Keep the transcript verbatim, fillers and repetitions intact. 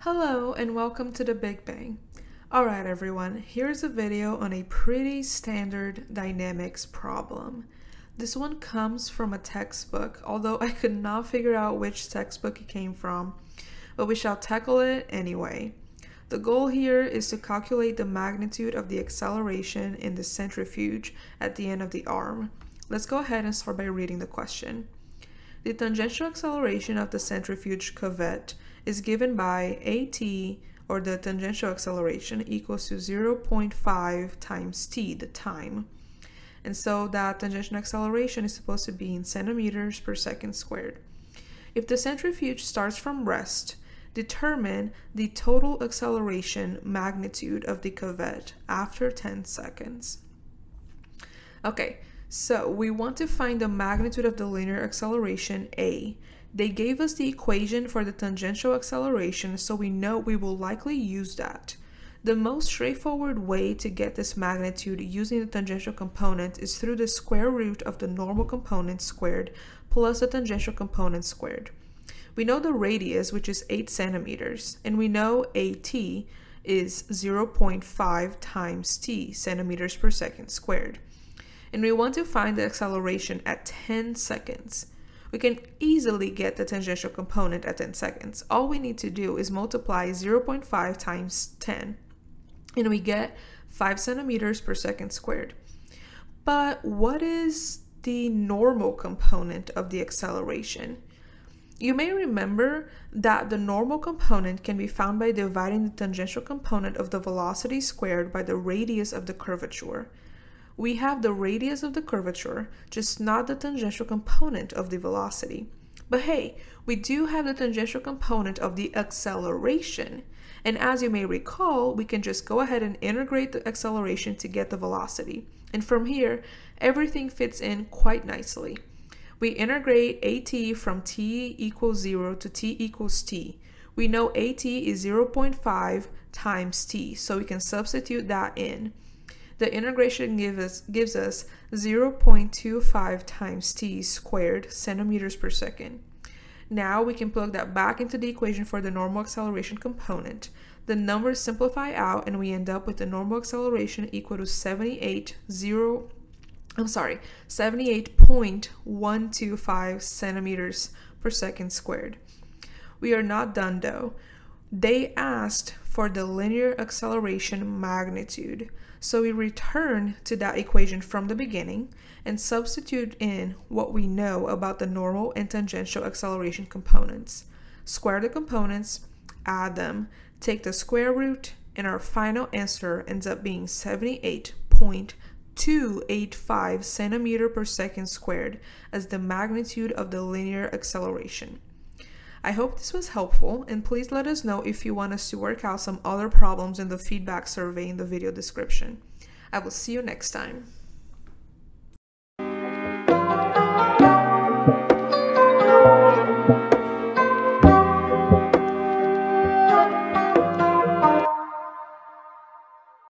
Hello and welcome to the Big Bang. Alright everyone, here's a video on a pretty standard dynamics problem. This one comes from a textbook, although I could not figure out which textbook it came from, but we shall tackle it anyway. The goal here is to calculate the magnitude of the acceleration in the centrifuge at the end of the arm. Let's go ahead and start by reading the question. The tangential acceleration of the centrifuge cuvette is given by at, or the tangential acceleration, equals to zero point five times t, the time. And so that tangential acceleration is supposed to be in centimeters per second squared. If the centrifuge starts from rest, determine the total acceleration magnitude of the cuvette after ten seconds. Okay, so we want to find the magnitude of the linear acceleration A. They gave us the equation for the tangential acceleration, so we know we will likely use that. The most straightforward way to get this magnitude using the tangential component is through the square root of the normal component squared plus the tangential component squared. We know the radius, which is eight centimeters, and we know at is zero point five times t, centimeters per second squared. And we want to find the acceleration at ten seconds. We can easily get the tangential component at ten seconds. All we need to do is multiply zero point five times ten, and we get five centimeters per second squared. But what is the normal component of the acceleration? You may remember that the normal component can be found by dividing the tangential component of the velocity squared by the radius of the curvature. We have the radius of the curvature, just not the tangential component of the velocity. But hey, we do have the tangential component of the acceleration. And as you may recall, we can just go ahead and integrate the acceleration to get the velocity. And from here, everything fits in quite nicely. We integrate at from t equals zero to t equals t. We know at is zero point five times t, so we can substitute that in. The integration give us, gives us zero point two five times t squared centimeters per second. Now we can plug that back into the equation for the normal acceleration component. The numbers simplify out and we end up with the normal acceleration equal to seventy-eight, zero, I'm sorry, seventy-eight point one two five centimeters per second squared. We are not done though. They asked for the linear acceleration magnitude. So we return to that equation from the beginning and substitute in what we know about the normal and tangential acceleration components. Square the components, add them, take the square root, and our final answer ends up being seventy-eight point two eight five centimeter per second squared as the magnitude of the linear acceleration. I hope this was helpful, and please let us know if you want us to work out some other problems in the feedback survey in the video description. I will see you next time.